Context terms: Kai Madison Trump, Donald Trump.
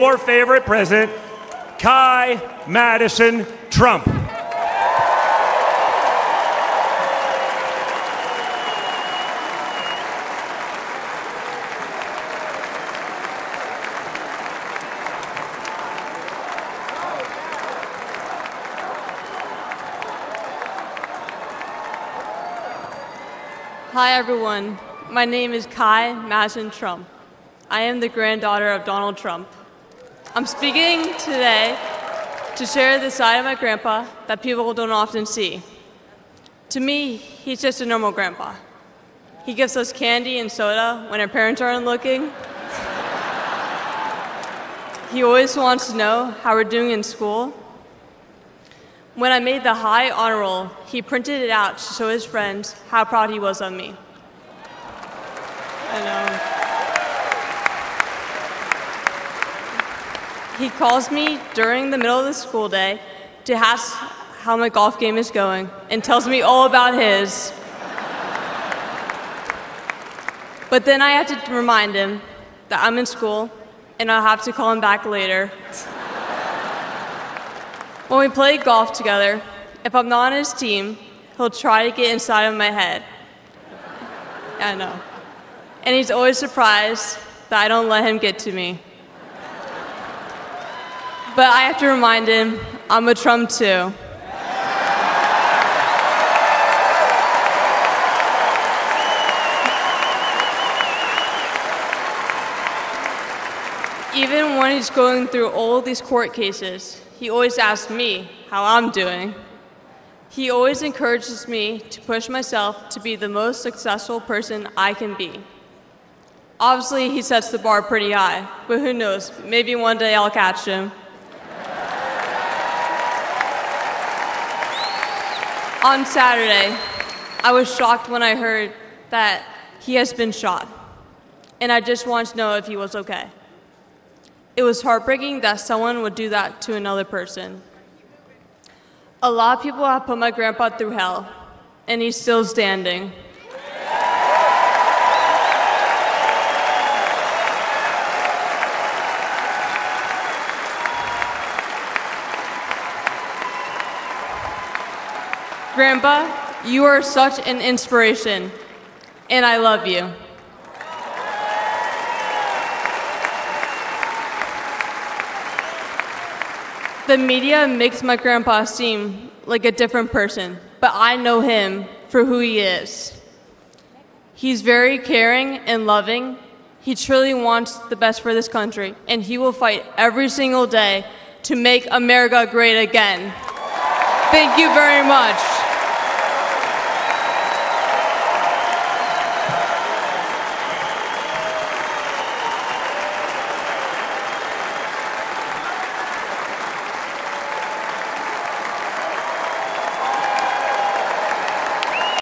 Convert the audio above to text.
Your favorite president, Kai Madison Trump. Hi everyone, my name is Kai Madison Trump. I am the granddaughter of Donald Trump. I'm speaking today to share the side of my grandpa that people don't often see. To me, he's just a normal grandpa. He gives us candy and soda when our parents aren't looking. He always wants to know how we're doing in school. When I made the high honor roll, he printed it out to show his friends how proud he was of me. He calls me during the middle of the school day to ask how my golf game is going and tells me all about his. But then I have to remind him that I'm in school and I'll have to call him back later. When we play golf together, if I'm not on his team, he'll try to get inside of my head. I know. And he's always surprised that I don't let him get to me. But I have to remind him, I'm a Trump too. Even when he's going through all these court cases, he always asks me how I'm doing. He always encourages me to push myself to be the most successful person I can be. Obviously, he sets the bar pretty high, but who knows, maybe one day I'll catch him. On Saturday, I was shocked when I heard that he has been shot, and I just wanted to know if he was okay. It was heartbreaking that someone would do that to another person. A lot of people have put my grandpa through hell, and he's still standing. Grandpa, you are such an inspiration, and I love you. The media makes my grandpa seem like a different person, but I know him for who he is. He's very caring and loving. He truly wants the best for this country, and he will fight every single day to make America great again. Thank you very much.